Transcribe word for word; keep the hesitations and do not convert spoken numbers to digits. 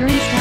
insurance